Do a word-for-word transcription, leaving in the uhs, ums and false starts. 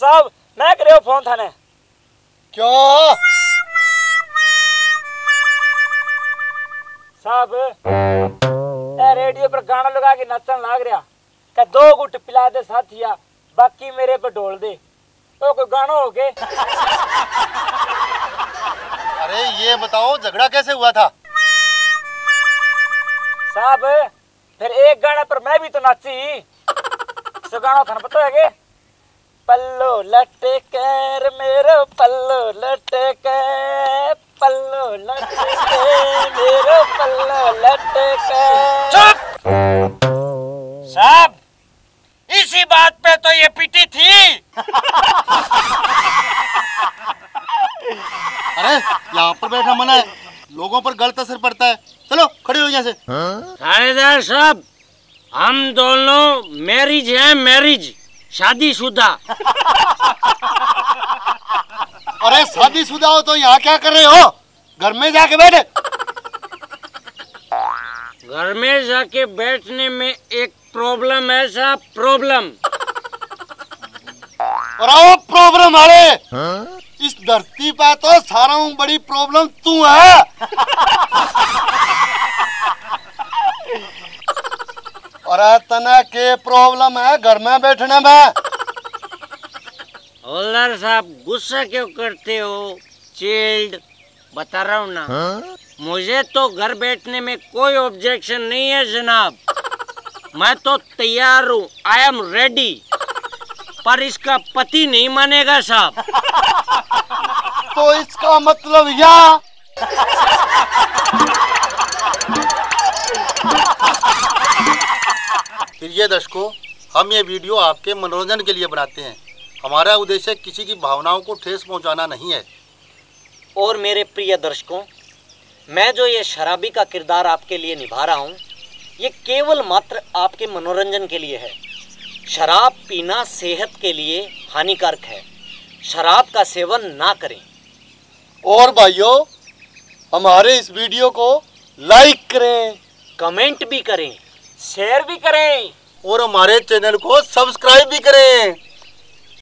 साहब मैं करे फोन थाने क्यों साहब ए रेडियो पर गाना लगा के नचन लाग रहा के दो गुट पिला दे साथिया बाकी मेरे पे डोल दे तो कोई गाना हो के। अरे ये बताओ झगड़ा कैसे हुआ था साहब? फिर एक गाना पर मैं भी तो नाची सो गाना थाने पता है के पल्लो लटे कर मेरो पल्लो लटे कर पल्लो लटे कर मेरो पल्लो लटे कर। चुप साहब इसी बात पे तो ये पिटी थी। अरे यहाँ पर बैठना मना है, लोगों पर गलत असर पड़ता है, चलो खड़े हो यहाँ से। थानेदार साहब हम दोनों मैरिज है, मैरिज शादीशुदा। अरे शादीशुदा हो तो यहाँ क्या कर रहे हो? घर में जाके बैठे। घर में जाके बैठने में एक प्रॉब्लम है साहब, प्रॉब्लम। और वो प्रॉब्लम वाले इस धरती पर तो सारा बड़ी प्रॉब्लम तू है। और तना के प्रॉब्लम है घर में बैठने में। हवलदार साहब गुस्सा क्यों करते हो? चिल्ड बता रहा हूँ ना। हा? मुझे तो घर बैठने में कोई ऑब्जेक्शन नहीं है जनाब, मैं तो तैयार हूँ, आई एम रेडी, पर इसका पति नहीं मानेगा साहब। तो इसका मतलब या फिर ये दर्शकों, हम ये वीडियो आपके मनोरंजन के लिए बनाते हैं, हमारा उद्देश्य किसी की भावनाओं को ठेस पहुंचाना नहीं है। और मेरे प्रिय दर्शकों, मैं जो ये शराबी का किरदार आपके लिए निभा रहा हूँ, ये केवल मात्र आपके मनोरंजन के लिए है। शराब पीना सेहत के लिए हानिकारक है, शराब का सेवन ना करें। और भाइयों, हमारे इस वीडियो को लाइक करें, कमेंट भी करें, शेयर भी करें और हमारे चैनल को सब्सक्राइब भी करें।